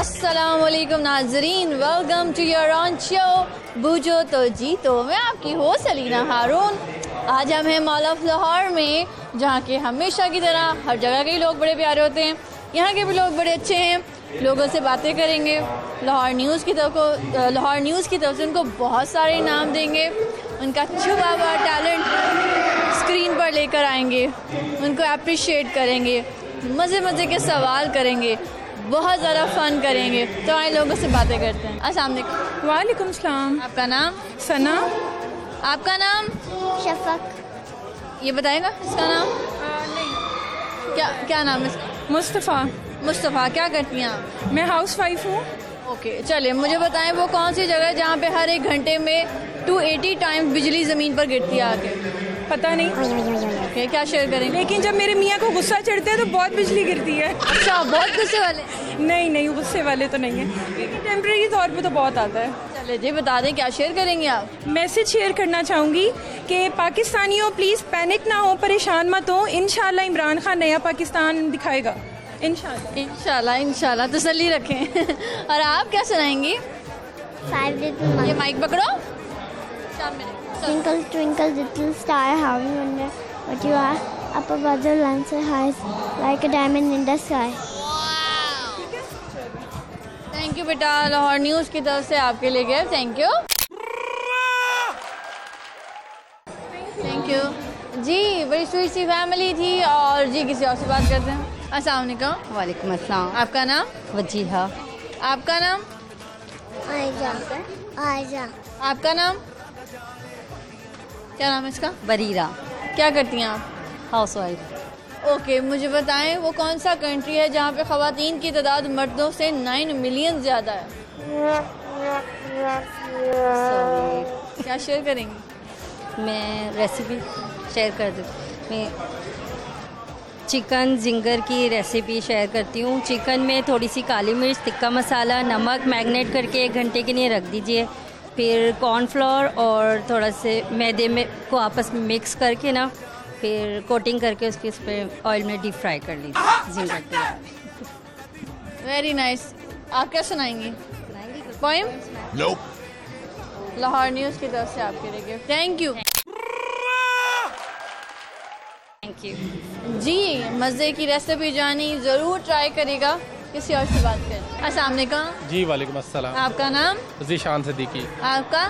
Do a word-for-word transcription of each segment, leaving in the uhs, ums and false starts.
अस्सलामुअलैकुम नाजरीन, welcome to your own show बूझो तो जीतो। मैं आपकी हो सलीना हारून। आज हम हैं मॉल ऑफ लाहौर में, जहाँ के हमेशा की तरह हर जगह के लोग बड़े प्यारे होते हैं। यहाँ के भी लोग बड़े अच्छे हैं, लोगों से बातें करेंगे। लाहौर न्यूज़ की तरफ को लाहौर न्यूज़ की तरफ से उनको बहुत सारे इनाम देंगे। उनका छुपा हुआ टैलेंट स्क्रीन पर लेकर आएंगे, उनको अप्रिशिएट करेंगे, मज़े मज़े के सवाल करेंगे, बहुत ज़्यादा फ़न करेंगे। तो आए लोगों से बातें करते हैं। अस्सलाम वालेकुम। वालेकुम सलाम। आपका नाम? सना। आपका नाम? शफक। ये बताएगा इसका नाम? आ, नहीं। क्या क्या नाम है? मुस्तफ़ा। मुस्तफ़ा, क्या करती हैं आप? मैं हाउस वाइफ हूँ। ओके, चले मुझे बताएं वो कौन सी जगह जहाँ पे हर एक घंटे में दो सौ अस्सी टाइम्स बिजली ज़मीन पर गिरती है आके? पता नहीं। okay, क्या शेयर करें? लेकिन जब मेरे मियाँ को गुस्सा चढ़ता है तो बहुत बिजली गिरती है। अच्छा, बहुत गुस्से वाले? नहीं नहीं, गुस्से वाले तो नहीं है, लेकिन टेम्परेरी तौर पे तो बहुत आता है। चले जी, बता दें क्या शेयर करेंगे आप? मैसेज शेयर करना चाहूँगी कि पाकिस्तानियों प्लीज़ पैनिक ना हो, परेशान मत हो। इंशाल्लाह इमरान खान नया पाकिस्तान दिखाएगा, इंशाल्लाह इंशाल्लाह इंशाल्लाह। तसल्ली रखें। और आप क्या सुनाएंगी? ये माइक पकड़ो। Twinkle, twinkle, little star, how you wonder what you are. Up above the land so high, like a diamond in the sky. Wow! Thank you, बेटा। लाहौर न्यूज़ की तरफ से आपके लिए gift. Thank you. Thank you. जी, बड़ी sweet सी family थी। और जी, किसी और से बात करते हैं। अस्सलाम वालेकुम। वालेकुम अस्सलाम। आपका नाम? वजीहा। आपका नाम? आयजा। आयजा। आपका नाम? क्या नाम है इसका? बरीरा। क्या करती हैं आप? House wife. ओके, मुझे बताएं वो कौन सा कंट्री है जहाँ पे ख़वातीन की तादाद मर्दों से नाइन मिलियन ज़्यादा है? क्या शेयर करेंगी? मैं रेसिपी शेयर कर दूँ। मैं चिकन जिंगर की रेसिपी शेयर करती हूँ। चिकन में थोड़ी सी काली मिर्च, टिक्का मसाला, नमक मैरिनेट करके एक घंटे के लिए रख दीजिए। फिर कॉर्नफ्लोर और थोड़ा से मैदे में को आपस में मिक्स करके ना, फिर कोटिंग करके उसके इस पर ऑयल में डीप फ्राई कर लीजिए। Very nice. आप क्या सुनाएंगी? पोएम? नो। लाहौर न्यूज़ की तरफ से आपके लिए gift. Thank you. Thank you जी। मज़े की रेसिपी जानी, ज़रूर ट्राई करेगा। किसी और से बात करें। अस्सलाम वालेकुम। जी, वालेकुम अस्सलाम। आपका नाम? जीशान सिद्दीकी। आपका?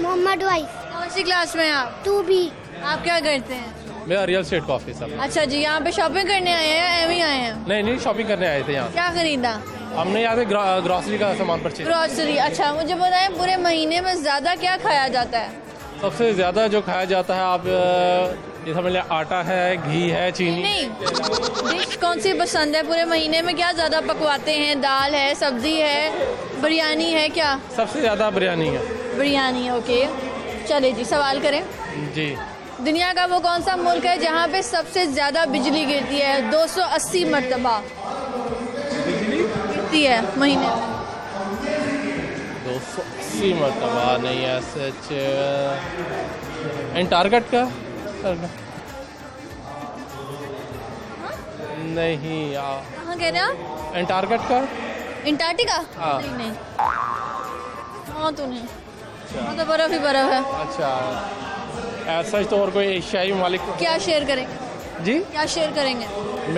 मोहम्मद वाइफ। कौन सी क्लास में आप? Two B. आप क्या करते हैं? मैं रियल स्टेट का ऑफिसर। अच्छा जी, यहाँ पे शॉपिंग करने आए हैं या एवी आए हैं? नहीं नहीं, शॉपिंग करने आए थे। यहाँ क्या खरीदा हमने? यहाँ पे ग्रॉसरी का सामान परचेज। ग्रॉसरी। अच्छा, मुझे बताएं पूरे महीने में ज्यादा क्या खाया जाता है? सबसे ज्यादा जो खाया जाता है आप, जैसे मेरे आटा है, घी है, चीनी। नहीं, डिश कौन सी पसंद है? पूरे महीने में क्या ज्यादा पकवाते हैं? दाल है, सब्जी है, बिरयानी है? क्या सबसे ज्यादा? बिरयानी है। बिरयानी। ओके, चले जी, सवाल करें जी। दुनिया का वो कौन सा मुल्क है जहाँ पे सबसे ज्यादा बिजली गिरती है? दो सौ अस्सी मरतबा बिजली गिरती है महीने में। दो सौ अस्सी मरतबा? नहीं, ऐसे एंटार्कट का नहीं यार। कहाँ कह रहे हैं आप? एंटार्कट का। एंटार्क्टिका? नहीं नहीं, हाँ तो नहीं, वो तो बर्फ ही बर्फ है। अच्छा, ऐसा ही तो और कोई एशियाई मालिक क्या शेयर करेंगे जी? क्या शेयर करेंगे?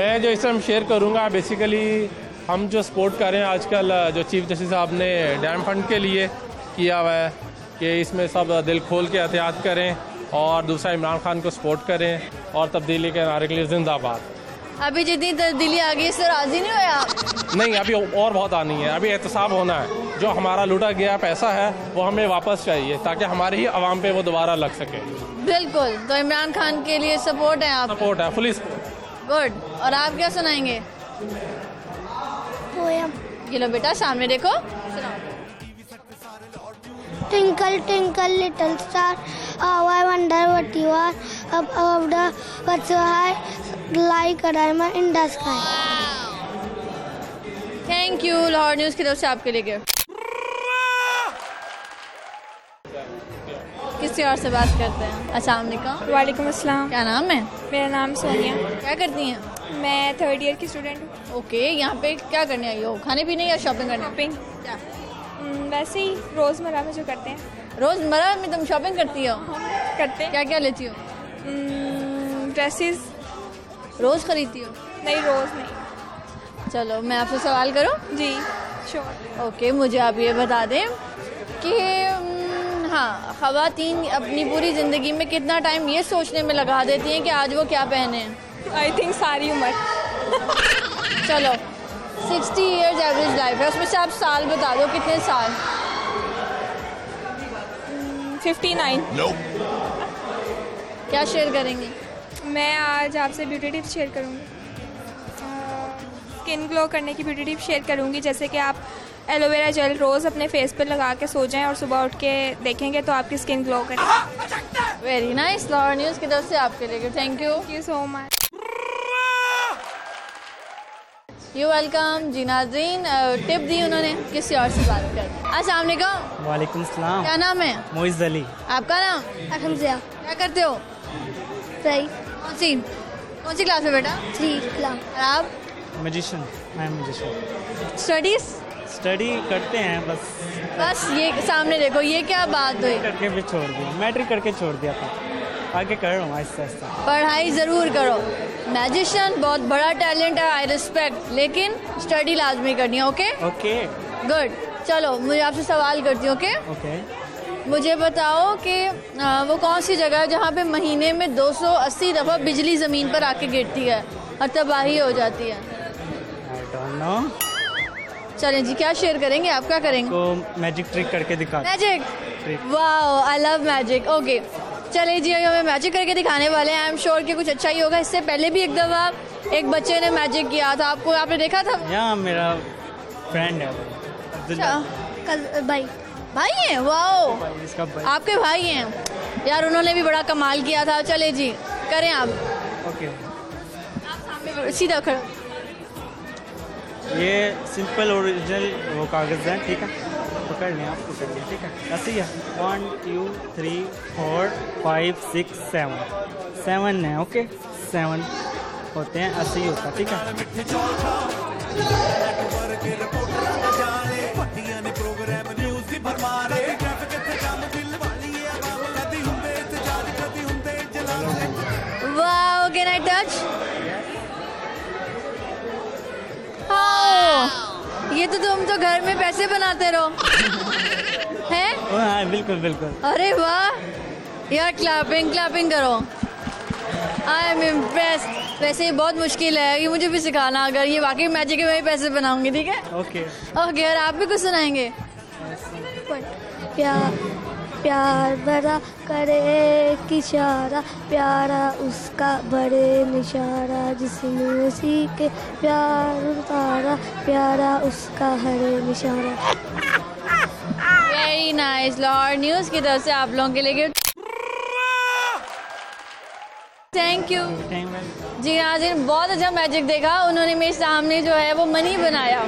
मैं जो इसे हम शेयर करूँगा, बेसिकली हम जो सपोर्ट कर रहे हैं आजकल, जो चीफ जस्टिस साहब ने डैम फंड के लिए किया हुआ है कि इसमें सब दिल खोल के एहतियात करें, और दूसरा इमरान खान को सपोर्ट करें, और तब्दीली के नारे के लिए जिंदाबाद। अभी जितनी तब्दीली आ गई इससे राजी नहीं हुए आप? नहीं, अभी और बहुत आनी है। अभी एहतसाब होना है। जो हमारा लूटा गया पैसा है वो हमें वापस चाहिए, ताकि हमारे ही आवाम पे वो दोबारा लग सके। बिल्कुल, तो इमरान खान के लिए सपोर्ट है आप? सपोर्ट है, फुल सपोर्ट। गुड। और आप क्या सुनाएंगे? ये लो बेटा, सामने देखो। Twinkle, twinkle, little star, how I wonder what you are. Up above the what's so high, like a diamond in the sky. Thank you, Lahore news की तरफ से आपके लिए गिफ्ट। किसी और से बात करते हैं। अस्सलाम वालेकुम। वालेकुम अस्सलाम। क्या नाम है? मेरा नाम सोनिया। क्या करती हैं? मैं थर्ड ईयर की स्टूडेंट हूँ। ओके, यहाँ पे क्या करने आई हो, खाने पीने या शॉपिंग करने? शॉपिंग। क्या वैसे ही रोज़मर्रा में जो करते हैं। रोज़मर्रा में तुम शॉपिंग करती हो? करते हैं। क्या क्या लेती हो? ड्रेसेस। रोज़ खरीदती हो? नहीं, रोज़ नहीं। चलो मैं आपसे सवाल करूँ? जी श्योर। ओके, मुझे आप ये बता दें कि हाँ, ख़वातीन अपनी पूरी ज़िंदगी में कितना टाइम ये सोचने में लगा देती हैं कि आज वो क्या पहने हैं? आई थिंक सारी उम्र। चलो सिक्सटी ईयर्स एवरेज लाइफ है, उसमें से आप साल बता दो, कितने साल? Fifty nine. no. क्या शेयर करेंगी? मैं आज आपसे ब्यूटी टिप्स शेयर करूँगी, स्किन ग्लो करने की ब्यूटी टिप्स शेयर करूँगी, जैसे कि आप एलोवेरा जेल रोज़ अपने फेस पर लगा के सो जाएं और सुबह उठ के देखेंगे तो आपकी स्किन ग्लो करेगी। Very nice. लाहौर न्यूज़ की तरफ से आपके लिए thank you. Thank you so much. You welcome. जी नाज़रीन, टिप दी उन्होंने, किसी और से बात कर। अस्सलाम वालेकुम। वालेकुम सलाम। क्या नाम है? मोइज़ अली। आपका नाम? हमज़ा। क्या करते हो? सही। कौन सी कौन सी क्लास में बेटा? Three class. और आप? मैजिशियन। मैं मैजिशियन। स्टडीज़? स्टडी करते हैं बस। बस ये सामने देखो, ये क्या बात हुई? करके भी छोड़ दिया, मैट्रिक करके छोड़ दिया था, आगे कर रहा हूँ आहिस्ता आहिस्ता। पढ़ाई ज़रूर करो, मैजिशियन बहुत बड़ा टैलेंट है, आई रिस्पेक्ट, लेकिन स्टडी लाजमी करनी है। Okay okay good. चलो मुझे आपसे सवाल करती हूँ। ओके ओके, मुझे बताओ कि वो कौन सी जगह है जहाँ पे महीने में दो सौ अस्सी दफ़ा बिजली ज़मीन पर आके गिरती है और तबाही हो जाती है? I don't know. चलें जी, क्या शेयर करेंगे आप, क्या करेंगे? तो मैजिक ट्रिक करके दिखा। Magic trick, wow, I love magic. Okay चलें जी, हमें मैजिक करके दिखाने वाले हैं, आई एम श्योर कि कुछ अच्छा ही होगा। इससे पहले भी एक दफा एक बच्चे ने मैजिक किया था, आपको आपने देखा था? या मेरा फ्रेंड है कल, भाई भाई है। वाओ, आपके भाई हैं यार, उन्होंने भी बड़ा कमाल किया था। चले जी, करें आप। ओके, आप सामने सीधा खड़े। ये सिंपल ओरिजिनल वो कागज़ है, ठीक है? पकड़ लें आप, पकड़ लें, ठीक है? ऐसे ही है, one two three four five six seven, seven है। ओके, सेवन होते हैं, ऐसे ही होता, ठीक है? Wow, can I touch? ये तो तुम तो घर में पैसे बनाते रहो हैं? हाँ बिल्कुल बिल्कुल। अरे वाह यार, क्लैपिंग क्लैपिंग करो, आई एम इम्प्रेस्ड। वैसे बहुत मुश्किल है, ये मुझे भी सिखाना, अगर ये वाकई मैजिक में ही पैसे बनाऊंगी, ठीक है? ओके ओके, और आप भी कुछ सुनाएंगे? प्यार प्यार बड़ा करे किशारा, प्यारा उसका बड़े निशारा, जिसने उसी के प्यार उतारा, प्यारा उसका हरे निशारा। Very nice. लाहौर न्यूज़ की तरफ से आप लोगों के लिए थैंक यू। जी नाज़रीन, बहुत अच्छा मैजिक देखा उन्होंने, मेरे सामने जो है वो मनी बनाया।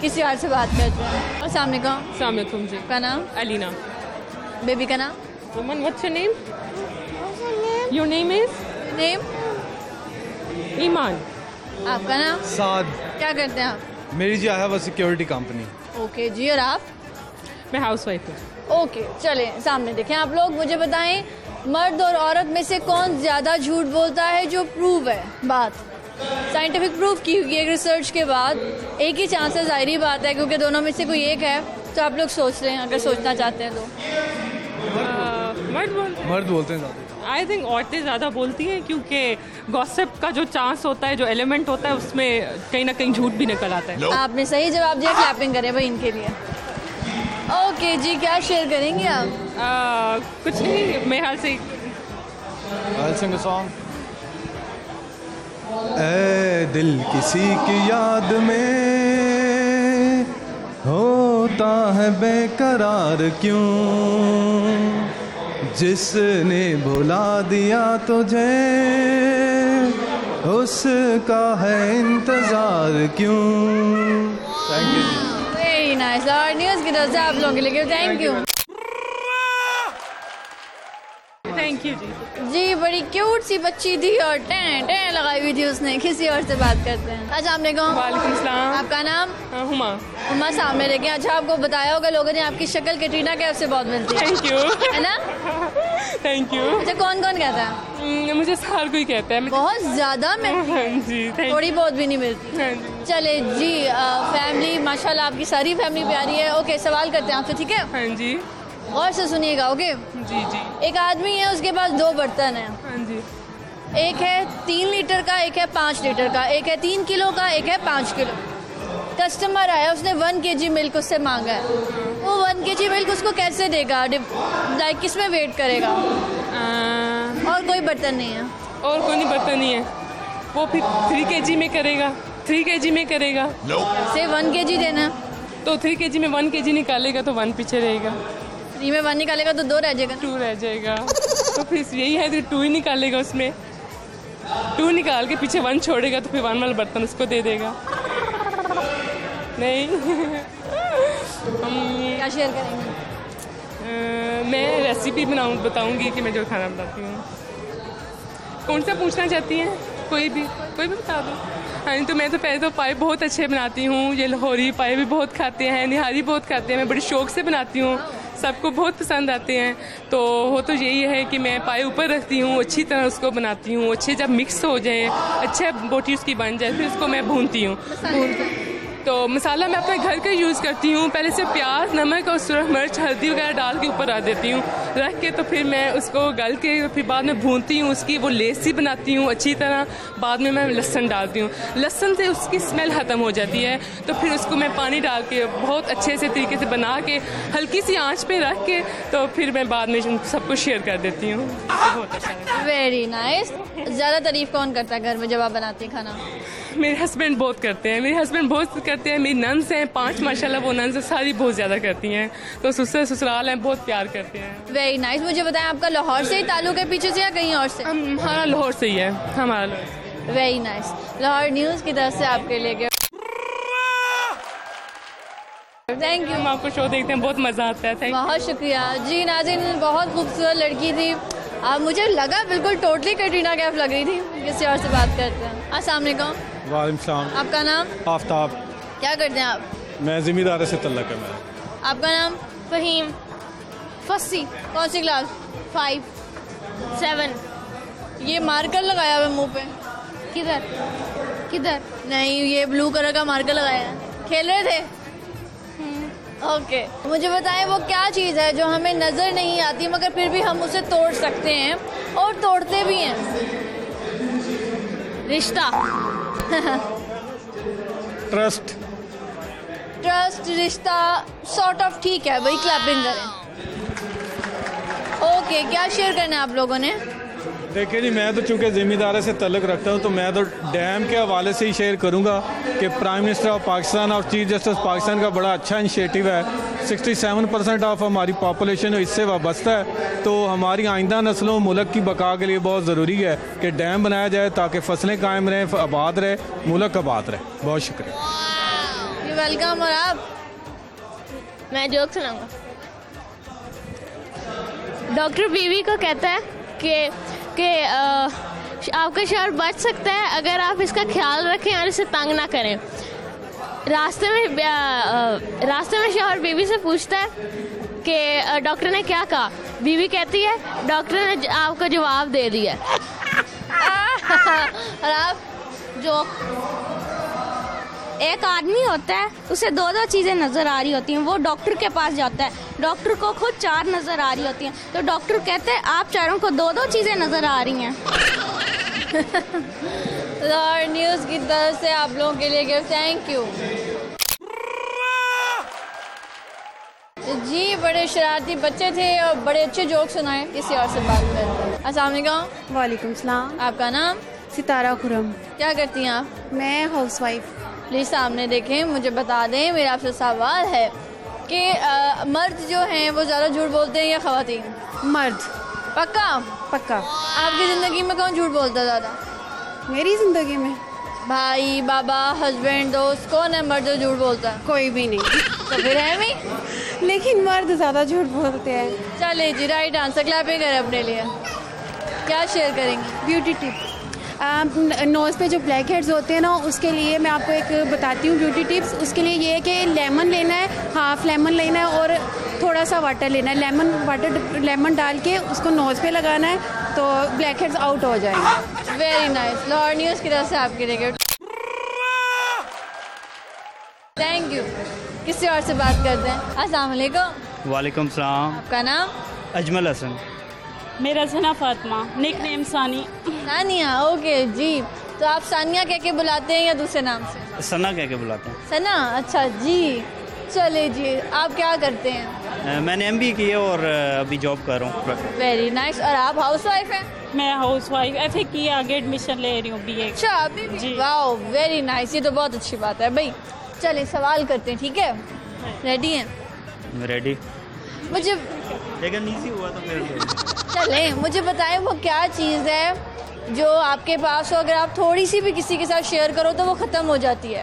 किसी और से बात करते हैं। और सामने का सामने तुम जी, का नाम? अलीना। बेबी का नाम? Woman, what's your name? What's your name? Your name is? Name? Iman. आपका नाम? साद। क्या करते हैं आप? मेरी जी I have a security company. Okay जी, और आप? मैं हाउस वाइफ हूँ। ओके चलें, सामने देखें आप लोग, मुझे बताएं मर्द और औरत में से कौन ज़्यादा झूठ बोलता है? जो प्रूव है, बात साइंटिफिक प्रूफ की हुई एक रिसर्च के बाद, एक ही चांसेस, ज़ाहिर बात है, क्योंकि दोनों में से कोई एक है। तो आप लोग सोच रहे हैं, अगर सोचना चाहते हैं तो मर्द बोलते हैं। मर्द बोलते हैं। आई थिंक औरतें ज़्यादा बोलती हैं, क्योंकि गॉसिप का जो चांस होता है, जो एलिमेंट होता है, उसमें कहीं ना कहीं झूठ भी निकल आता है। आपने सही जवाब दिया, क्लैपिंग करें भाई इनके लिए। ओके जी, क्या शेयर करेंगे आप? आ, कुछ नहीं, मेहल से दिल किसी की याद में होता है बेकरार क्यों, जिसने भुला दिया तुझे उसका है इंतजार क्यों। Thank you. Very nice. Lahore news की तरफ से आप लोगों के लिए thank you. Thank thank you जी। जी बड़ी क्यूट सी बच्ची थी और टें टें लगाई हुई थी उसने। किसी और से बात करते हैं। अच्छा आपने कहा वालेकुम सलाम। आपका नाम? हुमा। हुमा सामने लेके। अच्छा आपको बताया होगा लोगों ने आपकी शक्ल कैटरीना कैफ से बहुत मिलती है। थैंक यू है ना। Thank you. अच्छा कौन कौन कहता है? मुझे हर कोई कहता है बहुत ज्यादा मिलती, थोड़ी बहुत भी नहीं मिलती। चले जी। फैमिली माशाल्लाह आपकी सारी फैमिली प्यारी है। ओके सवाल करते हैं आपसे ठीक है? हाँ जी और से सुनिएगा ओके जी जी। एक आदमी है उसके पास दो बर्तन है। हाँ जी। एक है तीन लीटर का, एक है पाँच लीटर का, एक है तीन किलो का, एक है पाँच किलो। कस्टमर आया उसने वन के जी मिल्क उससे मांगा है। वो वन के जी मिल्क उसको कैसे देगा? लाइक किस में वेट करेगा? आ... और कोई बर्तन नहीं है। और कोई बर्तन नहीं है। वो फिर थ्री के जी में करेगा। थ्री के जी में करेगा से वन के जी देना तो थ्री के जी में वन के जी निकालेगा तो वन पीछे रहेगा। थ्री में वन निकालेगा तो दो रह जाएगा। टू रह जाएगा तो फिर यही है तो टू ही निकालेगा। उसमें टू निकाल के पीछे वन छोड़ेगा तो फिर वन वाला बर्तन उसको दे देगा। नहीं हम क्या शेयर करेंगे? आ, मैं रेसिपी बनाऊँ बताऊँगी कि मैं जो खाना बनाती हूँ। कौन सा पूछना चाहती हैं? कोई भी कोई भी बता दो। हाँ तो मैं तो पहले तो पाए बहुत अच्छे बनाती हूँ। ये लाहौरी पाए भी बहुत खाते हैं, निहारी बहुत खाते हैं। मैं बड़े शौक़ से बनाती हूँ, सबको बहुत पसंद आते हैं। तो वो तो यही है कि मैं पाए ऊपर रखती हूँ, अच्छी तरह उसको बनाती हूँ। अच्छे जब मिक्स हो जाए, अच्छा बोटी उसकी बन जाए, फिर उसको मैं भूनती हूँ। तो मसाला मैं अपने घर का यूज़ करती हूँ। पहले से प्याज, नमक और सूरख मिर्च, हल्दी वगैरह डाल के ऊपर रख देती हूँ। रख के तो फिर मैं उसको गल के फिर बाद में भूनती हूँ। उसकी वो लेसी बनाती हूँ अच्छी तरह। बाद में मैं लहसुन डालती हूँ। लहसुन से उसकी स्मेल ख़त्म हो जाती है तो फिर उसको मैं पानी डाल के बहुत अच्छे से तरीके से बना के हल्की सी आँच पर रख के तो फिर मैं बाद में सबको शेयर कर देती हूँ। बहुत अच्छा। Very nice. ज़्यादा तारीफ़ कौन करता है घर में जब आप बनाती हैं खाना? मेरे हस्बैंड बहुत करते हैं। मेरे हस्बैंड बहुत करते हैं। मेरी नंस हैं पांच माशाल्लाह, वो नंस सारी बहुत ज़्यादा करती हैं। तो ससुर ससुराल हैं बहुत प्यार करते हैं। Very nice. मुझे बताएं आपका लाहौर से ही ताल्लुक है पीछे से या कहीं और से? हमारा लाहौर से ही है। हमारा वेरी नाइस। लाहौर न्यूज़ की तरफ से आपके लिए थैंक यू। हम आपको शो देखते हैं, बहुत मज़ा आता है। बहुत शुक्रिया जी। नाज़रीन बहुत खूबसूरत लड़की थी। आप मुझे लगा बिल्कुल टोटली कैटरीना कैफ लग रही थी। किसी और से बात करते हैं। अस्सलाम वालेकुम। वालेकुम सलाम। आपका नाम? आफ्ताब। क्या करते हैं आप? मैं जिम्मेदार से तल्लक है मेरा। आपका नाम? फहीम। फसी। कौन सी क्लास? Five seven. ये मार्कर लगाया हुआ मुंह पे। किधर किधर? नहीं ये ब्लू कलर का मार्कर लगाया है। खेल रहे थे। Okay okay. मुझे बताएं वो क्या चीज़ है जो हमें नज़र नहीं आती मगर फिर भी हम उसे तोड़ सकते हैं और तोड़ते भी हैं? रिश्ता। ट्रस्ट। ट्रस्ट रिश्ता सॉर्ट ऑफ ठीक है भाई। क्लैपिंग करें। ओके okay, क्या शेयर करना है आप लोगों ने? देखिए जी मैं तो चूँकि ज़िम्मेदारी से तल्लुक़ रखता हूँ तो मैं तो डैम के हवाले से ही शेयर करूँगा कि प्राइम मिनिस्टर ऑफ पाकिस्तान और चीफ जस्टिस पाकिस्तान का बड़ा अच्छा इनिशिएटिव है। सिक्सटी सेवन परसेंट ऑफ हमारी पॉपुलेशन इससे वाबस्ता है तो हमारी आइंदा नस्लों मुल्क की बका के लिए बहुत ज़रूरी है कि डैम बनाया जाए ताकि फसलें कायम रहें, आबाद रहे मुल्क, आबाद रहे। बहुत शुक्रिया। वेलकम। और आप? मैं जोक सुनाऊँगा। डॉक्टर बीवी को कहता है कि कि आपका शहर बच सकता है अगर आप इसका ख्याल रखें और इसे तंग ना करें। रास्ते में रास्ते में शौहर बीवी से पूछता है कि डॉक्टर ने क्या कहा? बीवी कहती है डॉक्टर ने आपका जवाब दे दिया। और आप जो एक आदमी होता है उसे दो दो चीज़ें नज़र आ रही होती हैं। वो डॉक्टर के पास जाता है, डॉक्टर को खुद चार नज़र आ रही होती हैं तो डॉक्टर कहते हैं आप चारों को दो दो चीज़ें नज़र आ रही हैं। लाहौर न्यूज़ की तरफ से आप लोगों के लिए गिफ्ट। थैंक यू जी। बड़े शरारती बच्चे थे और बड़े अच्छे जोक सुनाए। किसी और से बात करें। अस्सलाम वालेकुम। वालेकुम सलाम। आपका नाम? सितारा खुरम। क्या करती हैं आप? मैं हाउस वाइफ। प्लीज सामने देखें। मुझे बता दें, मेरा आपसे सवाल है कि आ, मर्द जो हैं वो ज़्यादा झूठ बोलते हैं या ख़वातीन? मर्द। पक्का? पक्का। आपकी ज़िंदगी में कौन झूठ बोलता ज़्यादा? मेरी ज़िंदगी में भाई, बाबा, हस्बैंड, दोस्त। कौन है मर्द जो झूठ बोलता है? कोई भी नहीं। तो फिर है भी लेकिन मर्द ज़्यादा झूठ बोलते हैं। चलिए जी राइट आंसर। क्लैपिंग करें अपने लिए। क्या शेयर करेंगे? ब्यूटी टिप, नोज़ पे जो ब्लैक हेड्स होते हैं ना, उसके लिए मैं आपको एक बताती हूँ ब्यूटी टिप्स। उसके लिए ये है कि लेमन लेना है, हाफ लेमन लेना है और थोड़ा सा वाटर लेना है। लेमन वाटर लेमन डाल के उसको नोज़ पे लगाना है तो ब्लैक हेड्स आउट हो जाएंगे। Very nice. लाहौर न्यूज़ की तरफ से आपके लिए थैंक यू। किसी और से बात करते हैं। अस्सलाम वालेकुम। वालेकुम सलाम। आपका नाम? अजमल हसन। मेरा जना Fatima, nickname Sani. Sania, okay जी। तो आप सानिया कह के बुलाते हैं या दूसरे नाम से? सना कह के बुलाते हैं। सना, अच्छा जी। चले जी, आप क्या करते हैं? मैंने एम बी किया और अभी जॉब कर रहा हूँ। Very nice. और आप हाउस वाइफ हैं? मैं हाउस वाइफ एफ ए की आगे एडमिशन ले रही हूँ बी ए। अच्छा जी, वाह वेरी नाइस। ये तो बहुत अच्छी बात है भाई। चले सवाल करते हैं, ठीक है? रेडी हैं? रेडी। मुझे लेकिन इजी हुआ तो मेरे लिए। चले मुझे बताएं वो क्या चीज़ है जो आपके पास हो, अगर आप थोड़ी सी भी किसी के साथ शेयर करो तो वो ख़त्म हो जाती है।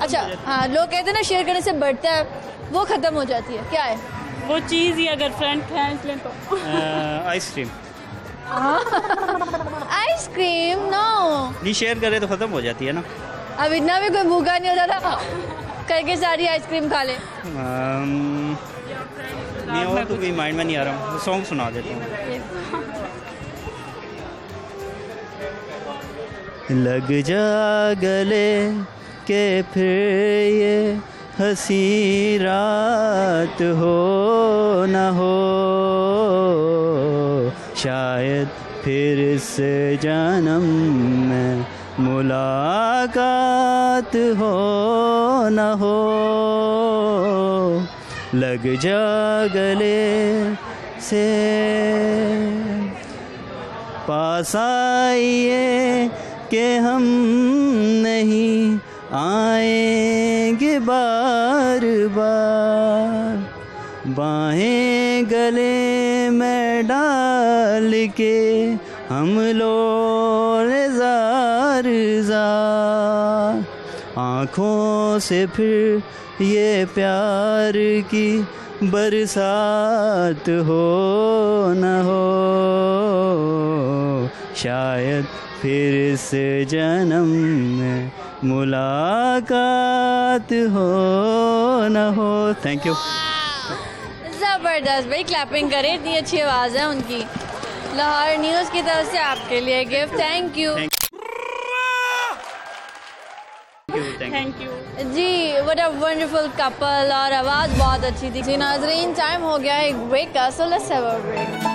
अच्छा हाँ, लोग कहते हैं ना शेयर करने से बढ़ता है, वो ख़त्म हो जाती है। क्या है वो चीज़? ही अगर फ्रेंड फ्रेंड्स लें तो आइसक्रीम। आइसक्रीम नो नहीं शेयर करें तो ख़त्म हो जाती है ना। अब इतना भी कोई भूखा नहीं होता था करके सारी आइसक्रीम खा ले। नहीं और तो कोई माइंड में नहीं आ रहा हूँ। सॉन्ग सुना देता हूँ। लग जा गले के फिर ये हंसी रात हो न हो, शायद फिर से जन्म में मुलाकात हो न हो। लग जा गले से पास आइए के हम नहीं आएंगे बार बार, बाहें गले में डाल के हम लोग जार जार, आँखों से फिर ये प्यार की बरसात हो न हो, शायद फिर से जन्म में मुलाकात हो न हो। Thank you. ज़बरदस्त भाई, क्लैपिंग करें, इतनी अच्छी आवाज़ है उनकी। लाहौर न्यूज़ की तरफ से आपके लिए gift. Thank you. Thank you जी। व्हाट अ वंडरफुल कपल, और आवाज़ बहुत अच्छी थी। नाज़रीन टाइम हो गया है एक ब्रेक का, so let's have a break.